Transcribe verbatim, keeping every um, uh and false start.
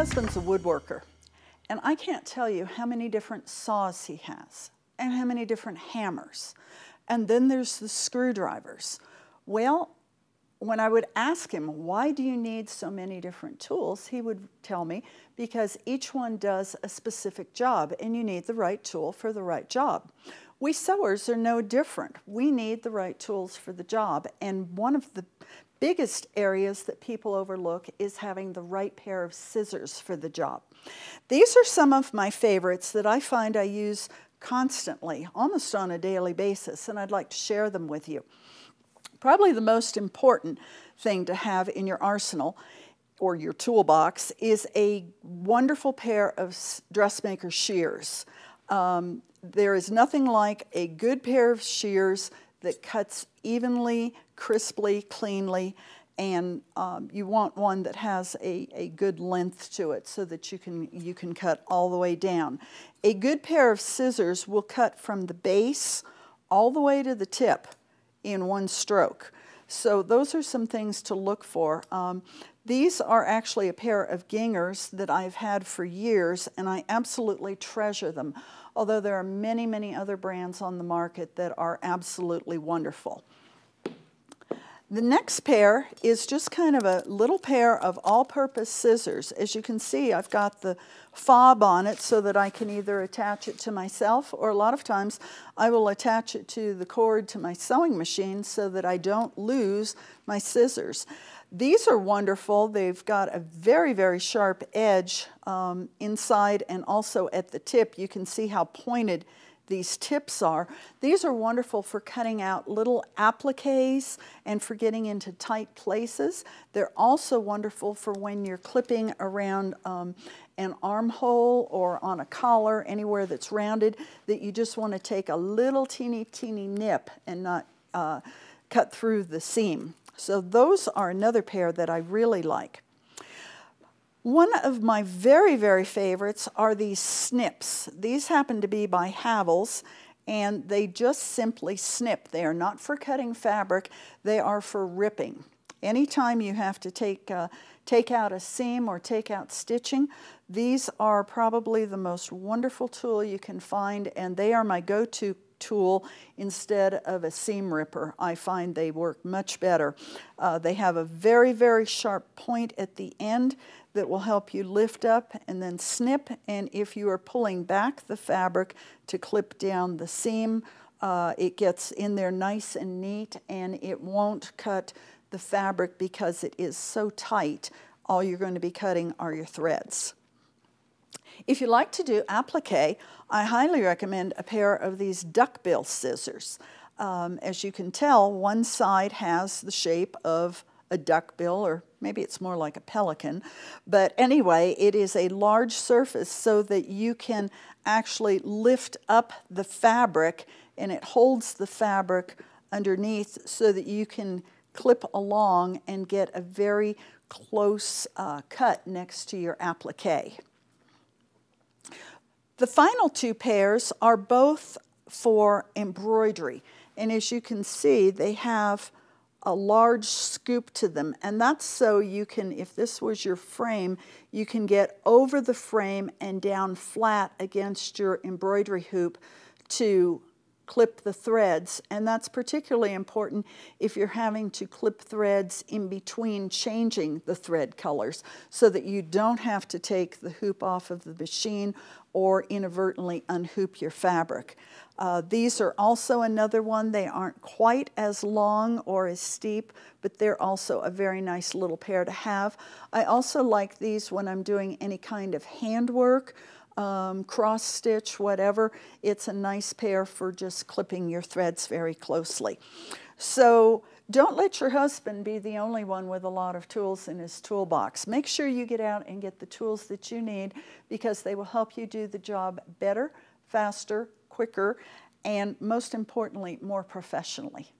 husband's a woodworker, and I can't tell you how many different saws he has and how many different hammers. And then there's the screwdrivers. Well, when I would ask him, why do you need so many different tools? He would tell me, because each one does a specific job and you need the right tool for the right job. We sewers are no different. We need the right tools for the job. And one of the biggest areas that people overlook is having the right pair of scissors for the job. These are some of my favorites that I find I use constantly, almost on a daily basis, and I'd like to share them with you. Probably the most important thing to have in your arsenal or your toolbox is a wonderful pair of dressmaker shears. Um, there is nothing like a good pair of shears that cuts evenly, crisply, cleanly, and um, you want one that has a, a good length to it so that you can, you can cut all the way down. A good pair of scissors will cut from the base all the way to the tip in one stroke. So those are some things to look for. Um, these are actually a pair of Gingers that I've had for years, and I absolutely treasure them, although there are many, many other brands on the market that are absolutely wonderful. The next pair is just kind of a little pair of all-purpose scissors. As you can see, I've got the fob on it so that I can either attach it to myself, or a lot of times I will attach it to the cord to my sewing machine so that I don't lose my scissors. These are wonderful. They've got a very, very sharp edge um, inside and also at the tip. You can see how pointed these tips are. These are wonderful for cutting out little appliques and for getting into tight places. They're also wonderful for when you're clipping around um, an armhole or on a collar, anywhere that's rounded, that you just want to take a little teeny, teeny nip and not uh, cut through the seam. So those are another pair that I really like. One of my very, very favorites are these snips. These happen to be by Havels, and they just simply snip. They are not for cutting fabric, they are for ripping. Anytime you have to take, uh, take out a seam or take out stitching, these are probably the most wonderful tool you can find, and they are my go-to tool instead of a seam ripper. I find they work much better. Uh, they have a very, very sharp point at the end that will help you lift up and then snip, and if you are pulling back the fabric to clip down the seam, uh, it gets in there nice and neat, and it won't cut the fabric because it is so tight. All you're going to be cutting are your threads. If you like to do applique, I highly recommend a pair of these duckbill scissors. Um, as you can tell, one side has the shape of a duckbill, or maybe it's more like a pelican, but anyway, it is a large surface so that you can actually lift up the fabric, and it holds the fabric underneath so that you can clip along and get a very close uh, cut next to your applique. The final two pairs are both for embroidery, and as you can see, they have a large scoop to them, and that's so you can, if this was your frame, you can get over the frame and down flat against your embroidery hoop to clip the threads, and that's particularly important if you're having to clip threads in between changing the thread colors so that you don't have to take the hoop off of the machine or inadvertently unhoop your fabric. Uh, these are also another one. They aren't quite as long or as steep, but they're also a very nice little pair to have. I also like these when I'm doing any kind of handwork, Um, cross stitch, whatever. It's a nice pair for just clipping your threads very closely. So don't let your husband be the only one with a lot of tools in his toolbox. Make sure you get out and get the tools that you need, because they will help you do the job better, faster, quicker, and most importantly, more professionally.